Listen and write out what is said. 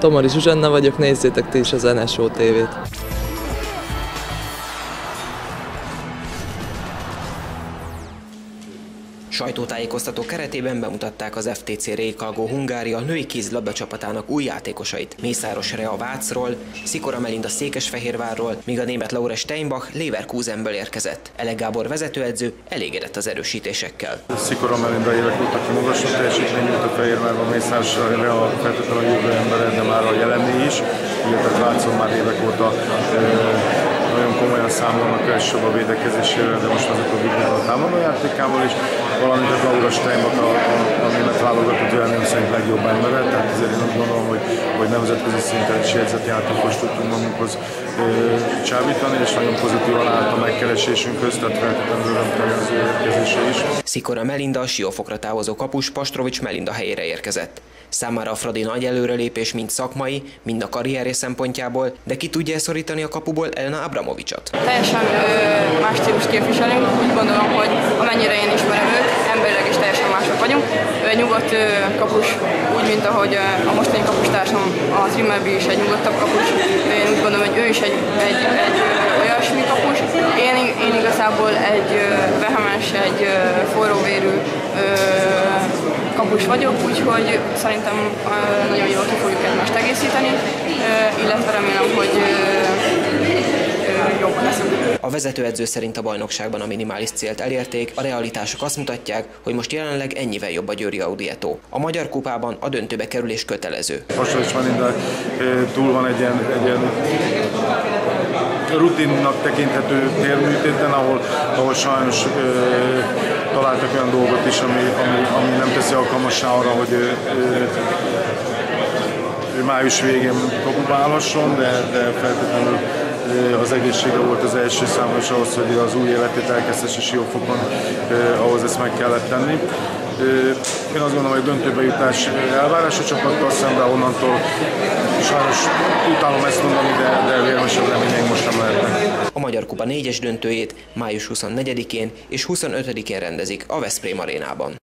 Tomori Zsuzsanna vagyok, nézzétek ti is az NSO TV-t. Sajtótájékoztató keretében bemutatták az FTC Rékalgó Hungária női kézilabda csapatának új játékosait. Mészáros Rea Vácról, Szikora Melinda Székesfehérvárról, míg a német Laura Steinbach Leverkusenből érkezett. Elek Gábor vezetőedző elégedett az erősítésekkel. Szikora Melinda évek óta kimagasú teljesítmény nyújt a Fehérvárban, Mészáros Rea feltétlenül a jövő embere, de már a jelenné is, illetve Vácon már évek óta nagyon komolyan számolnak elsőbb a védekezésére, de most az utóbbi a támadó játékával is, valamint a Laura Steinbach a német válogatott véleményem szerint legjobb embere, tehát azért én azt gondolom, hogy nemzetközi szinten is jegyzett játékos tudtunk magunkhoz csábítani, és nagyon pozitívan állt a megkeresésünkhöz, tehát feltétlenül az ő érkezése is. Szikora Melinda a Siófokra távozó kapus Pastrovics Melinda helyére érkezett. Számára a Fradi nagy előrelépés mind szakmai, mind a karrierje szempontjából, de ki tudja szorítani a kapuból Elena Abramovicsot. Teljesen más stílust képviselünk, úgy gondolom, hogy amennyire én ismerem őt, emberileg is teljesen mások vagyunk. Ő nyugodt kapus, úgy, mint ahogy a mostani kapustársam a Zimmerby is egy nyugodtabb kapus. Én úgy gondolom, hogy ő is egy olyasmi kapus. Én igazából egy vehemens, egy forróvérű kapus vagyok, úgyhogy szerintem nagyon jól ki fogjuk egymást egészíteni, illetve remélem, hogy jobb leszünk. A vezetőedző szerint a bajnokságban a minimális célt elérték, a realitások azt mutatják, hogy most jelenleg ennyivel jobb a Győri Audietó. A Magyar Kupában a döntőbe kerülés kötelező. Pastrovics Melinda túl van egy ilyen rutinnak tekinthető térműtéten, ahol sajnos találtak olyan dolgot is, ami nem teszi alkalmassá arra, hogy ő május végén kapubálhasson, de feltétlenül az egészsége volt az első számú, és ahhoz, hogy az új életét elkezdhesse Siófokon, ahhoz ezt meg kellett tenni. Én azt gondolom, hogy döntőbe jutás elvárás a csapattal szemben, onnantól sajnos utálom ezt mondani, de vérmesebb reményeink most nem lehetnek. A Magyar Kupa 4-es döntőjét május 24-én és 25-én rendezik a Veszprém Arénában.